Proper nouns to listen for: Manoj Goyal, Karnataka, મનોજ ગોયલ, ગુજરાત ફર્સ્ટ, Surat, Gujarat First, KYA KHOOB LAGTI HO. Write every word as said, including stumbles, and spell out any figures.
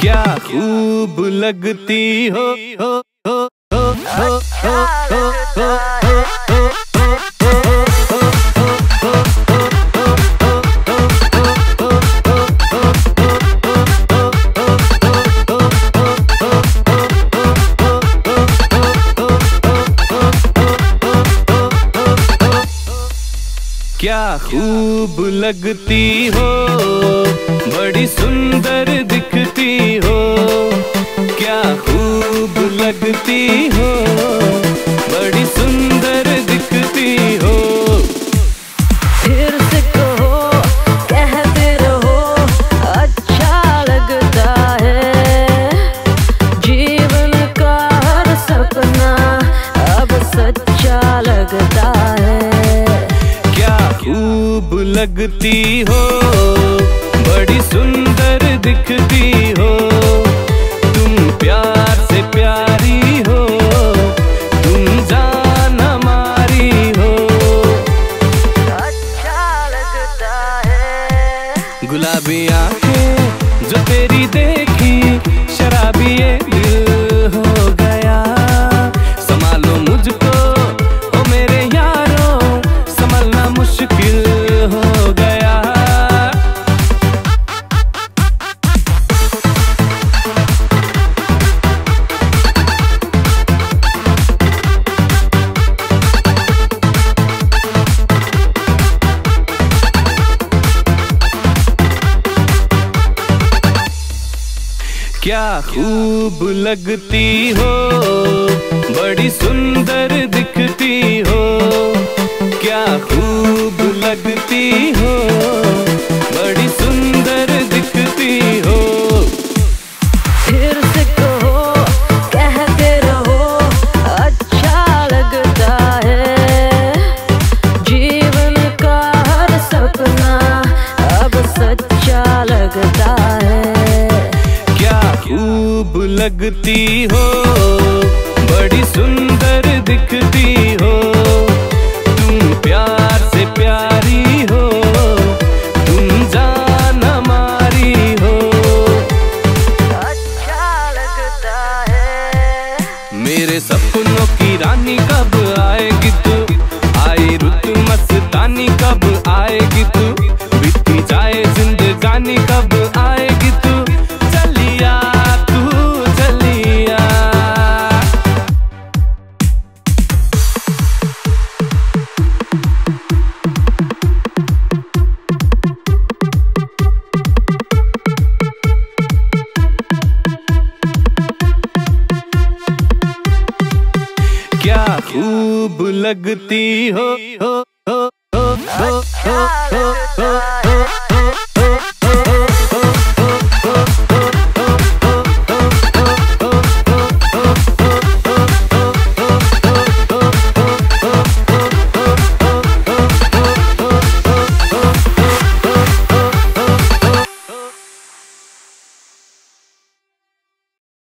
क्या खूब लगती हो हो हो हो हो हो हो हो। क्या खूब लगती हो, बड़ी सुंदर दिखती हो। क्या खूब लगती हो, बड़ी सुंदर दिखती हो। फिर से कहो, कहते रहो, अच्छा लगता है। जीवन का हर सपना अब सच्चा लगता है। खूब लगती हो, बड़ी सुंदर दिखती हो। तुम प्यार से प्यारी हो, तुम जान हमारी हो। अच्छा लगता है। गुलाबी आंखें जो तेरी देखी, शराबी ये दिल हो गया। संभालो मुझको ओ मेरे यारों, संभालना मुश्किल हो गया। क्या खूब लगती हो, बड़ी सुंदर दिखती हो। क्या खूब लगती हो, बड़ी सुंदर दिखती हो। फिर से कहो, कहते रहो, अच्छा लगता है। जीवन का हर सपना अब सच्चा लगता है। क्या खूब लगती हो, बड़ी सुंदर दिखती हो। तुम प्यार से प्यारी हो, तुम जान हमारी हो। अच्छा लगता है। मेरे सपनों की रानी कब आएगी तू? आई रुत मस्तानी कब आएगी तू? बीती जाए जिंदगानी कब आएगी तू? क्या खूब लगती हो हो हो हो हो हो।